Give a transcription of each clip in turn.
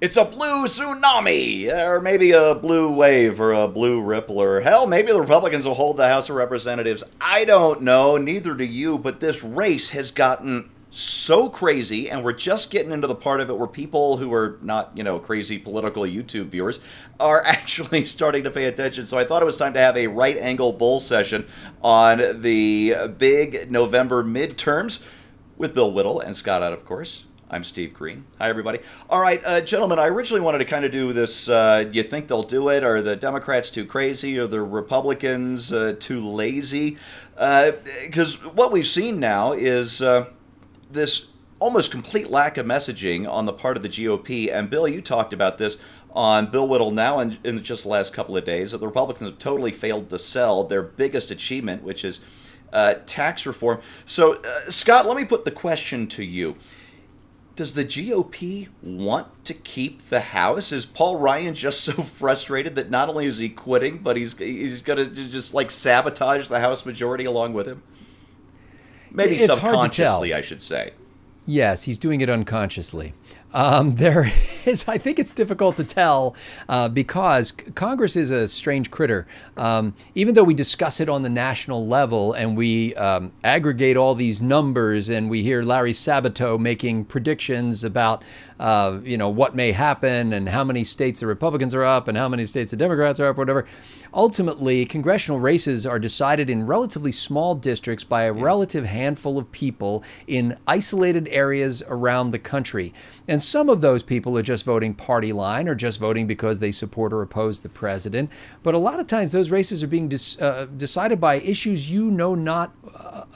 It's a blue tsunami, or maybe a blue wave, or a blue ripple, or hell, maybe the Republicans will hold the House of Representatives. I don't know, neither do you, but this race has gotten so crazy, and we're just getting into the part of it where people who are not, you know, crazy political YouTube viewers are actually starting to pay attention. So I thought it was time to have a Right Angle bull session on the big November midterms with Bill Whittle and Scott Ott, of course. I'm Steve Green. Hi, everybody. All right, gentlemen, I originally wanted to kind of do this, you think they'll do it? Are the Democrats too crazy? Are the Republicans too lazy? Because what we've seen now is this almost complete lack of messaging on the part of the GOP. And, Bill, you talked about this on Bill Whittle Now in just the last couple of days, that the Republicans have totally failed to sell their biggest achievement, which is tax reform. So, Scott, let me put the question to you. Does the GOP want to keep the House? Is Paul Ryan just so frustrated that not only is he quitting, but he's going to just like sabotage the House majority along with him? Maybe it's subconsciously, I should say. Yes, he's doing it unconsciously. There is, I think it's difficult to tell because Congress is a strange critter. Even though we discuss it on the national level and we aggregate all these numbers and we hear Larry Sabato making predictions about, you know, what may happen and how many states the Republicans are up and how many states the Democrats are up, whatever. Ultimately, congressional races are decided in relatively small districts by a relative handful of people in isolated areas around the country. And some of those people are just voting party line or just voting because they support or oppose the president. But a lot of times those races are being decided by issues you know not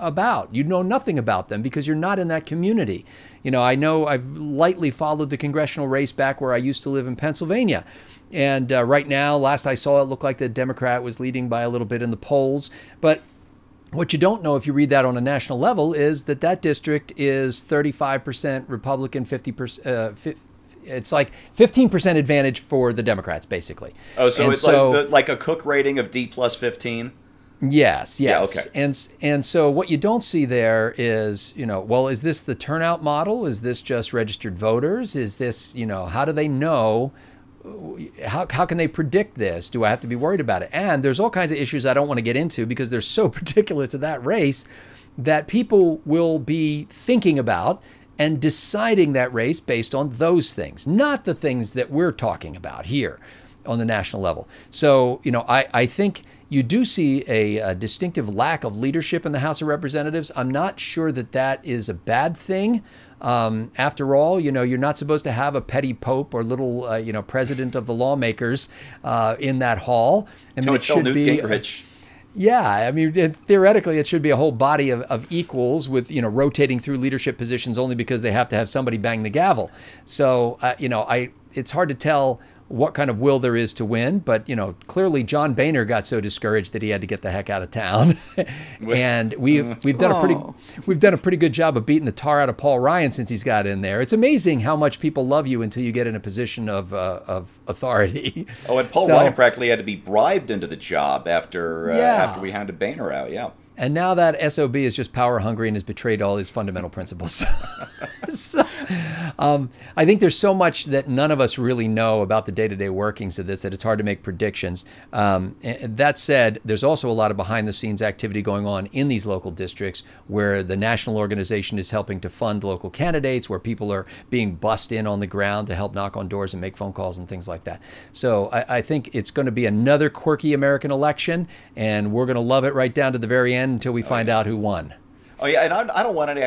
about. You know nothing about them because you're not in that community. You know I've lightly followed the congressional race back where I used to live in Pennsylvania. And right now, last I saw, it looked like the Democrat was leading by a little bit in the polls. But what you don't know if you read that on a national level is that that district is 35% Republican, 50%. It's like 15% advantage for the Democrats, basically. Oh, so it's like a Cook rating of D plus 15? Yes, yes. Yeah, okay. And so what you don't see there is, you know, well, is this the turnout model? Is this just registered voters? Is this, you know, how do they know? How can they predict this? Do I have to be worried about it? And there's all kinds of issues I don't want to get into because they're so particular to that race that people will be thinking about and deciding that race based on those things, not the things that we're talking about here on the national level. So, you know, I think you do see a distinctive lack of leadership in the House of Representatives. I'm not sure that that is a bad thing. After all, you know, you're not supposed to have a petty pope or little, you know, president of the lawmakers in that hall. I mean, it should be. Yeah, I mean, theoretically, it should be a whole body of equals with, you know, rotating through leadership positions only because they have to have somebody bang the gavel. So, you know, it's hard to tell what kind of will there is to win. But, you know, clearly John Boehner got so discouraged that he had to get the heck out of town. And we've done a pretty good job of beating the tar out of Paul Ryan since he's got in there. It's amazing how much people love you until you get in a position of authority. Oh, and Paul Ryan practically had to be bribed into the job after, after we hounded Boehner out, yeah. And now that SOB is just power hungry and has betrayed all his fundamental principles. So, I think there's so much that none of us really know about the day-to-day workings of this that it's hard to make predictions. That said, there's also a lot of behind-the-scenes activity going on in these local districts where the national organization is helping to fund local candidates, where people are being bussed in on the ground to help knock on doors and make phone calls and things like that. So I think it's going to be another quirky American election, and we're going to love it right down to the very end until we find out who won. Oh, yeah, and I don't want any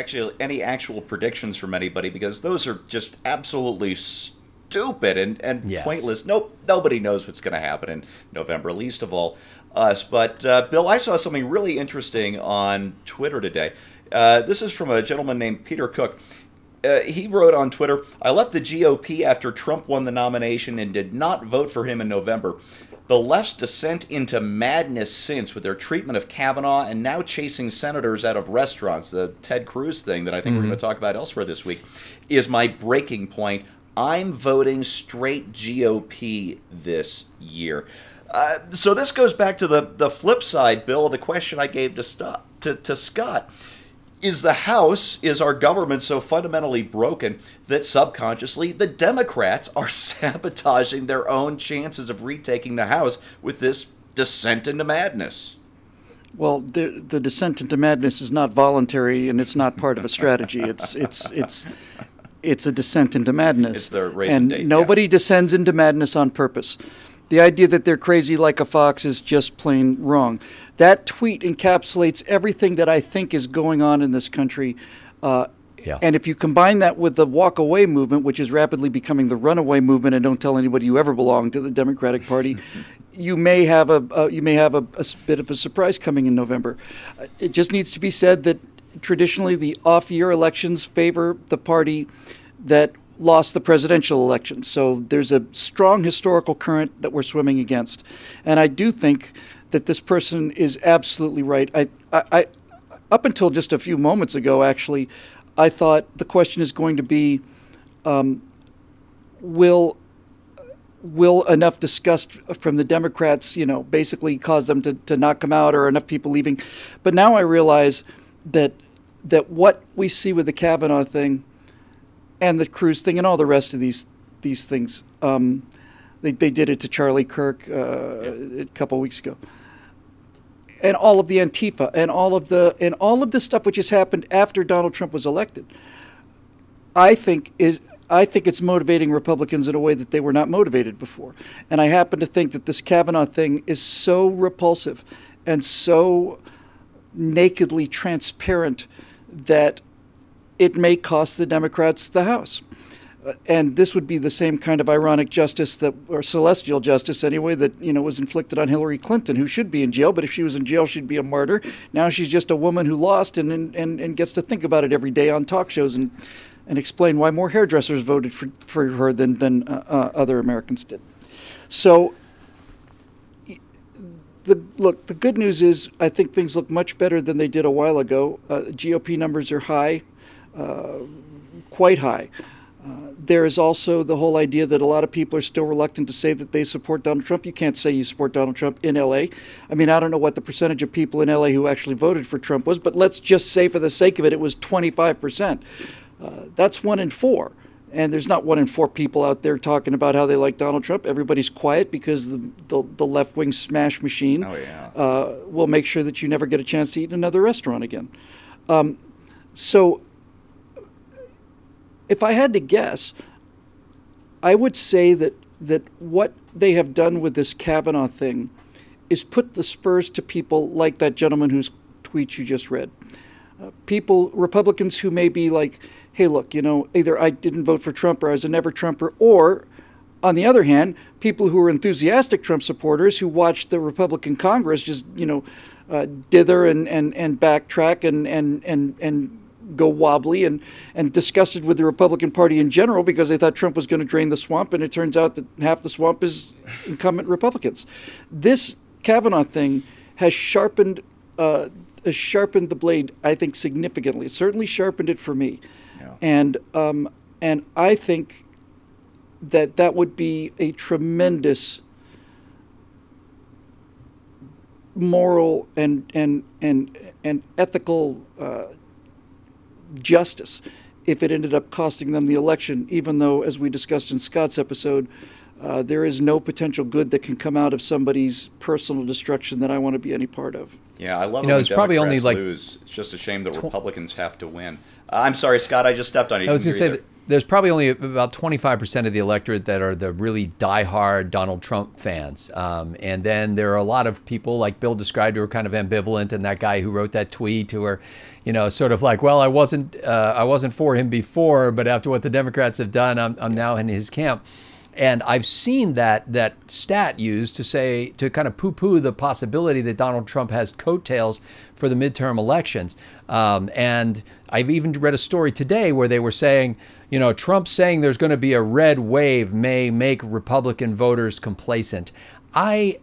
actual predictions from anybody because those are just absolutely stupid and yes, pointless. Nope, nobody knows what's going to happen in November, least of all us. But, Bill, I saw something really interesting on Twitter today. This is from a gentleman named Peter Cook. He wrote on Twitter, "I left the GOP after Trump won the nomination and did not vote for him in November. The left's descent into madness since with their treatment of Kavanaugh and now chasing senators out of restaurants," the Ted Cruz thing that I think we're going to talk about elsewhere this week, "is my breaking point. I'm voting straight GOP this year." So this goes back to the flip side, Bill, of the question I gave to Scott. is the House, is our government so fundamentally broken that subconsciously the Democrats are sabotaging their own chances of retaking the House with this descent into madness? Well, the descent into madness is not voluntary, and it's not part of a strategy. It's a descent into madness. It's their race and date, nobody descends into madness on purpose. The idea that they're crazy like a fox is just plain wrong. That tweet encapsulates everything that I think is going on in this country. And if you combine that with the walk away movement, which is rapidly becoming the runaway movement, and don't tell anybody you ever belonged to the Democratic Party, you may have a bit of a surprise coming in November. It just needs to be said that traditionally the off-year elections favor the party that lost the presidential election. So there's a strong historical current that we're swimming against. And I do think that this person is absolutely right. I up until just a few moments ago, actually, I thought the question is going to be, will enough disgust from the Democrats, you know, basically cause them to not come out, or enough people leaving? But now I realize that what we see with the Kavanaugh thing and the Cruz thing and all the rest of these things, they did it to Charlie Kirk a couple weeks ago, and all of the Antifa and all of the stuff which has happened after Donald Trump was elected, I think it's motivating Republicans in a way that they were not motivated before. And I happen to think that this Kavanaugh thing is so repulsive and so nakedly transparent that it may cost the Democrats the House. And this would be the same kind of ironic justice that, or celestial justice anyway, that, you know, was inflicted on Hillary Clinton, who should be in jail. But if she was in jail, she'd be a martyr. Now she's just a woman who lost and gets to think about it every day on talk shows and explain why more hairdressers voted for her than other Americans did. So, the good news is I think things look much better than they did a while ago. GOP numbers are high, quite high. There is also the whole idea that a lot of people are still reluctant to say that they support Donald Trump. You can't say you support Donald Trump in L.A. I mean, I don't know what the percentage of people in L.A. who actually voted for Trump was, but let's just say for the sake of it, it was 25%. That's 1 in 4. And there's not 1 in 4 people out there talking about how they like Donald Trump. Everybody's quiet because the left-wing smash machine will make sure that you never get a chance to eat in another restaurant again. So if I had to guess, I would say that what they have done with this Kavanaugh thing is put the spurs to people like that gentleman whose tweet you just read. Republicans who may be like, hey, look, you know, either I didn't vote for Trump or I was a never Trumper, or on the other hand, people who are enthusiastic Trump supporters who watched the Republican Congress just, you know, dither and backtrack and go wobbly and disgusted with the Republican Party in general because they thought Trump was going to drain the swamp, and it turns out that half the swamp is incumbent Republicans. This Kavanaugh thing has sharpened the blade, I think, significantly. It certainly sharpened it for me. Yeah. And I think that would be a tremendous moral and ethical justice if it ended up costing them the election, even though, as we discussed in Scott's episode, there is no potential good that can come out of somebody's personal destruction that I want to be any part of. Yeah, I love, you know, it's probably only like lose. It's just a shame that Republicans have to win. I'm sorry, Scott, I just stepped on you. I was going to say that there's probably only about 25% of the electorate that are the really diehard Donald Trump fans. And then there are a lot of people, like Bill described, who are kind of ambivalent, and that guy who wrote that tweet, who are, you know, sort of like, well, I wasn't for him before, but after what the Democrats have done, I'm now in his camp. And I've seen that stat used to say, to kind of poo-poo the possibility that Donald Trump has coattails for the midterm elections. And I've even read a story today where they were saying, you know, Trump saying there's going to be a red wave may make Republican voters complacent. I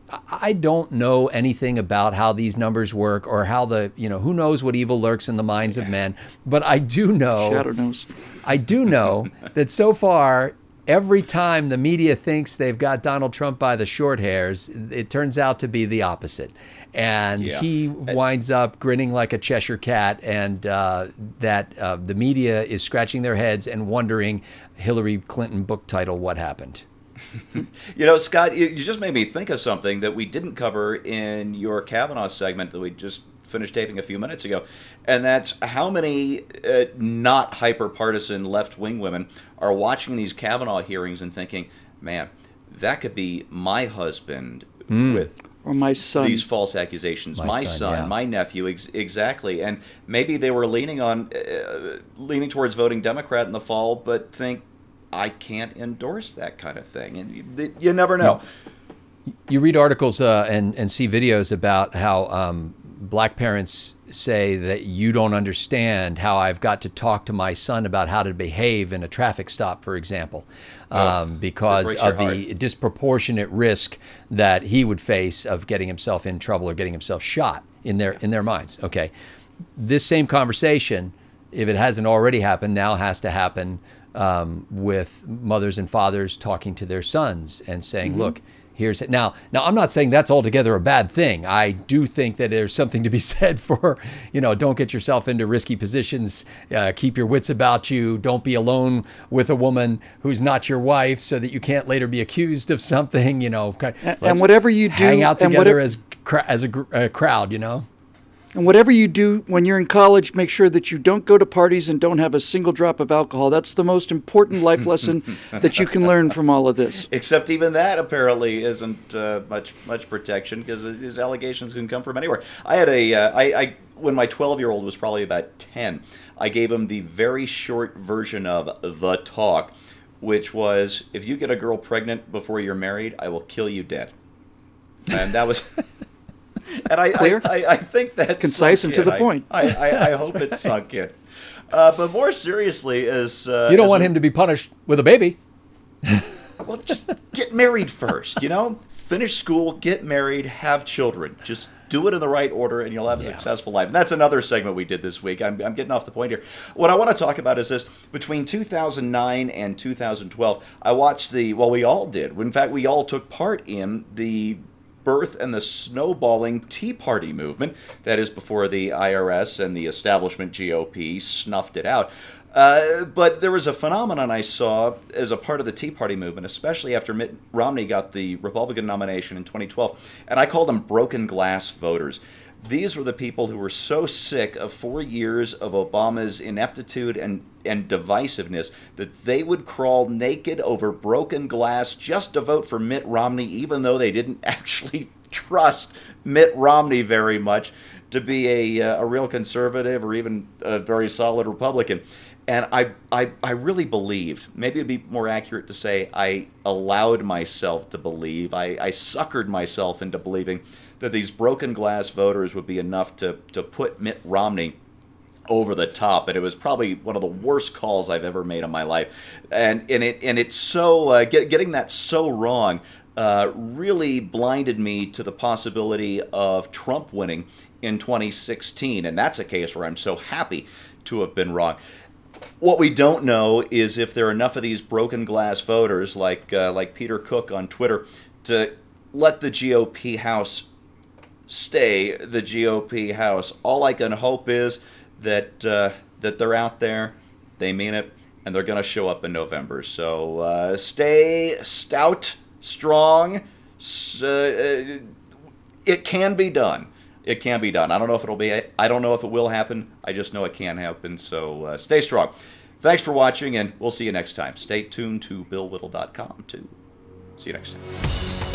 don't know anything about how these numbers work, or how the, you know, who knows what evil lurks in the minds of men. But I do know, Shadow knows. I do know that so far, every time the media thinks they've got Donald Trump by the short hairs, it turns out to be the opposite. And he winds up grinning like a Cheshire cat, and the media is scratching their heads and wondering, Hillary Clinton book title, what happened? You know, Scott, you just made me think of something that we didn't cover in your Kavanaugh segment that we just finished taping a few minutes ago, and that's how many not hyper-partisan left-wing women are watching these Kavanaugh hearings and thinking, man, that could be my husband with... or my son. These false accusations. My son, my nephew, exactly. And maybe they were leaning towards voting Democrat in the fall, but think, I can't endorse that kind of thing. And you never know. You read articles and see videos about how black parents say that you don't understand how I've got to talk to my son about how to behave in a traffic stop, for example, because of the disproportionate risk that he would face of getting himself in trouble or getting himself shot in their minds. Okay. This same conversation, if it hasn't already happened, now has to happen with mothers and fathers talking to their sons and saying, look, here's it. Now, I'm not saying that's altogether a bad thing. I do think that there's something to be said for, you know, don't get yourself into risky positions. Keep your wits about you. Don't be alone with a woman who's not your wife so that you can't later be accused of something, you know. And whatever you do. Hang out together as a crowd, you know. And whatever you do when you're in college, make sure that you don't go to parties and don't have a single drop of alcohol. That's the most important life lesson that you can learn from all of this. Except even that apparently isn't much protection, because these allegations can come from anywhere. I had a when my 12-year-old was probably about 10, I gave him the very short version of the talk, which was, if you get a girl pregnant before you're married, I will kill you dead. And that was... And I think that's concise and to the point. I hope it's sunk in. But more seriously, as you don't want him to be punished with a baby. Well, just get married first. You know, finish school, get married, have children. Just do it in the right order, and you'll have a successful life. And that's another segment we did this week. I'm getting off the point here. What I want to talk about is this. Between 2009 and 2012, I watched the. Well, we all did. In fact, we all took part in the birth and the snowballing Tea Party movement. That is before the IRS and the establishment GOP snuffed it out. But there was a phenomenon I saw as a part of the Tea Party movement, especially after Mitt Romney got the Republican nomination in 2012, and I call them broken glass voters. These were the people who were so sick of 4 years of Obama's ineptitude and divisiveness that they would crawl naked over broken glass just to vote for Mitt Romney, even though they didn't actually trust Mitt Romney very much to be a real conservative or even a very solid Republican. And I really believed, maybe it'd be more accurate to say I allowed myself to believe, I suckered myself into believing that these broken glass voters would be enough to put Mitt Romney over the top. And it was probably one of the worst calls I've ever made in my life. And it's so, getting that so wrong really blinded me to the possibility of Trump winning in 2016. And that's a case where I'm so happy to have been wrong. What we don't know is if there are enough of these broken glass voters like Peter Cook on Twitter to let the GOP house stay the GOP house. All I can hope is that that they're out there, they mean it, and they're going to show up in November. So stay stout, strong. It can be done. It can be done. I don't know if it'll be. I don't know if it will happen. I just know it can happen. So stay strong. Thanks for watching, and we'll see you next time. Stay tuned to BillWhittle.com too. See you next time.